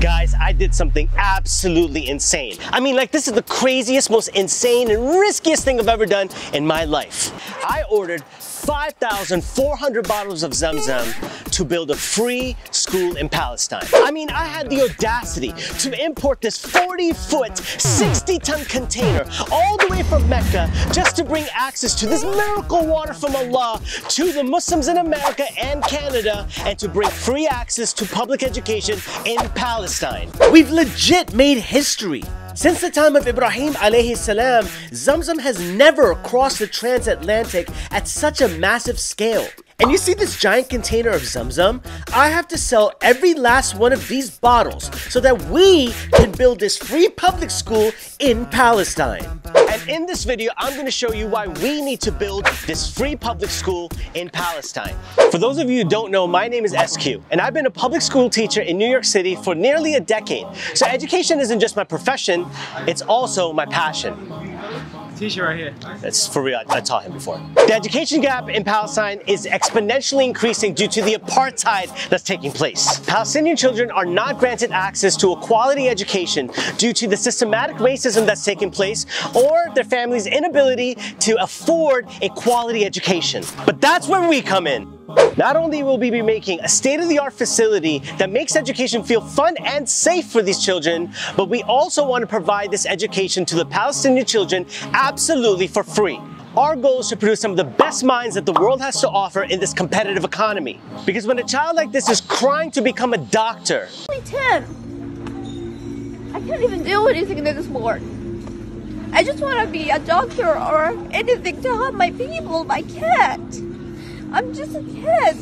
Guys, I did something absolutely insane. I mean, like, this is the craziest, most insane and riskiest thing I've ever done in my life. I ordered 5,400 bottles of Zamzam to build a free school in Palestine. I mean, I had the audacity to import this 40-foot, 60-ton container all the way from Mecca just to bring access to this miracle water from Allah to the Muslims in America and Canada, and to bring free access to public education in Palestine. We've legit made history. Since the time of Ibrahim alaihi salam, Zamzam has never crossed the transatlantic at such a massive scale. And you see this giant container of Zamzam? I have to sell every last one of these bottles so that we can build this free public school in Palestine. And in this video, I'm going to show you why we need to build this free public school in Palestine. For those of you who don't know, my name is SQ, and I've been a public school teacher in New York City for nearly a decade. So education isn't just my profession, it's also my passion. Teacher right here. That's for real, I taught him before. The education gap in Palestine is exponentially increasing due to the apartheid that's taking place. Palestinian children are not granted access to a quality education due to the systematic racism that's taking place, or their family's inability to afford a quality education. But that's where we come in. Not only will we be making a state-of-the-art facility that makes education feel fun and safe for these children, but we also want to provide this education to the Palestinian children absolutely for free. Our goal is to produce some of the best minds that the world has to offer in this competitive economy. Because when a child like this is crying to become a doctor... Only 10. I can't even do anything in this world. I just want to be a doctor or anything to help my people, but I can't. I'm just a kid.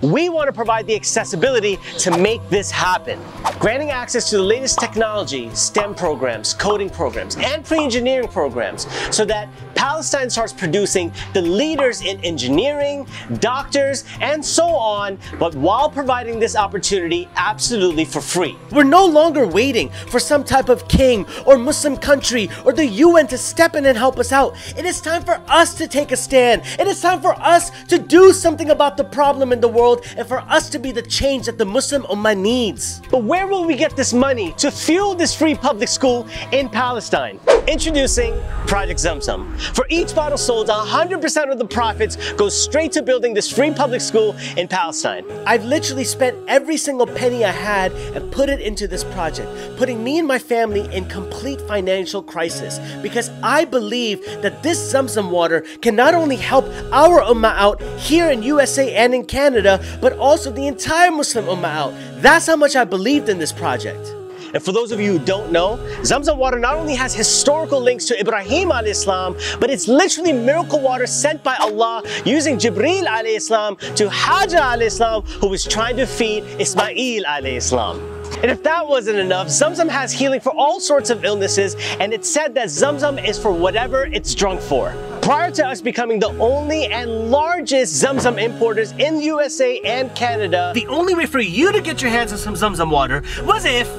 We want to provide the accessibility to make this happen. Granting access to the latest technology, STEM programs, coding programs, and pre-engineering programs, so that Palestine starts producing the leaders in engineering, doctors, and so on, but while providing this opportunity absolutely for free. We're no longer waiting for some type of king or Muslim country or the UN to step in and help us out. It is time for us to take a stand. It is time for us to do something about the problem in the world, and for us to be the change that the Muslim Ummah needs. But where will we get this money to fuel this free public school in Palestine? Introducing Project ZamZam. For each bottle sold, 100% of the profits goes straight to building this free public school in Palestine. I've literally spent every single penny I had and put it into this project, putting me and my family in complete financial crisis, because I believe that this ZamZam water can not only help our Ummah out here in USA and in Canada, but also the entire Muslim Ummah out. That's how much I believed in this project. And for those of you who don't know, Zamzam water not only has historical links to Ibrahim alayhi salam, but it's literally miracle water sent by Allah using Jibreel alayhi salam to Hajar alayhi salam, who was trying to feed Ismail alayhi salam. And if that wasn't enough, Zamzam has healing for all sorts of illnesses, and it's said that Zamzam is for whatever it's drunk for. Prior to us becoming the only and largest Zamzam importers in USA and Canada, the only way for you to get your hands on some Zamzam water was if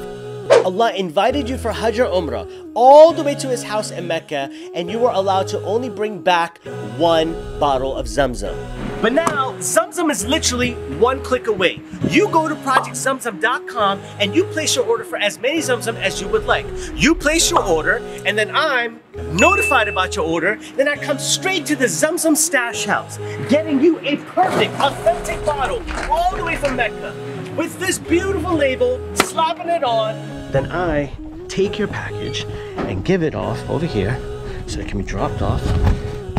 Allah invited you for Hajj or Umrah all the way to His house in Mecca, and you were allowed to only bring back one bottle of Zamzam. But now, Zamzam is literally one click away. You go to ProjectZamZam.com and you place your order for as many Zamzam as you would like. You place your order, and then I'm notified about your order. Then I come straight to the Zamzam stash house, getting you a perfect, authentic bottle all the way from Mecca. With this beautiful label, slapping it on. Then I take your package and give it off over here so it can be dropped off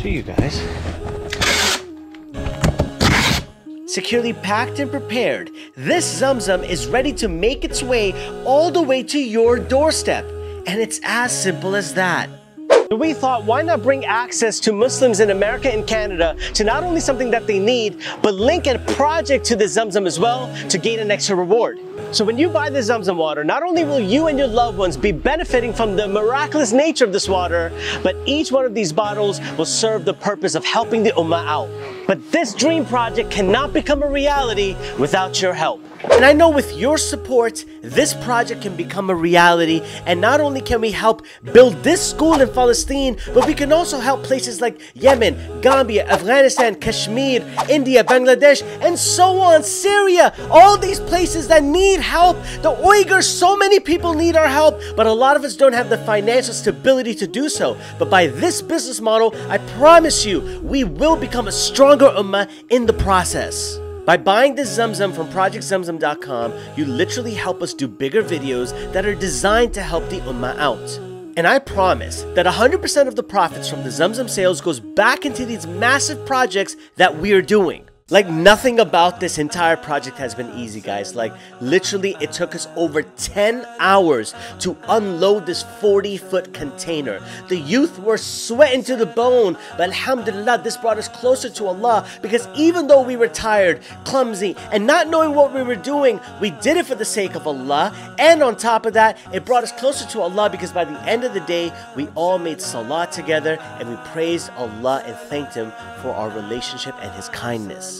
to you guys. Securely packed and prepared, this Zamzam is ready to make its way all the way to your doorstep. And it's as simple as that. We thought, why not bring access to Muslims in America and Canada to not only something that they need, but link a project to the Zamzam as well to gain an extra reward. So when you buy the Zamzam water, not only will you and your loved ones be benefiting from the miraculous nature of this water, but each one of these bottles will serve the purpose of helping the Ummah out. But this dream project cannot become a reality without your help. And I know with your support, this project can become a reality. And not only can we help build this school in Palestine, but we can also help places like Yemen, Gambia, Afghanistan, Kashmir, India, Bangladesh, and so on, Syria. All these places that need help. The Uyghurs, so many people need our help, but a lot of us don't have the financial stability to do so. But by this business model, I promise you, we will become a stronger Ummah in the process. By buying this Zamzam from ProjectZamZam.com, you literally help us do bigger videos that are designed to help the Ummah out. And I promise that 100% of the profits from the Zamzam sales goes back into these massive projects that we're doing. Like, nothing about this entire project has been easy, guys. Like, literally, it took us over 10 hours to unload this 40-foot container. The youth were sweating to the bone, but alhamdulillah, this brought us closer to Allah, because even though we were tired, clumsy, and not knowing what we were doing, we did it for the sake of Allah. And on top of that, it brought us closer to Allah, because by the end of the day, we all made salah together and we praised Allah and thanked Him for our relationship and His kindness.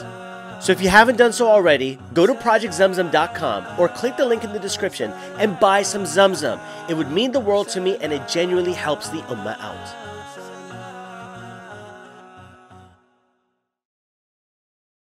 So if you haven't done so already, go to ProjectZamZam.com or click the link in the description and buy some Zamzam. It would mean the world to me, and it genuinely helps the Ummah out.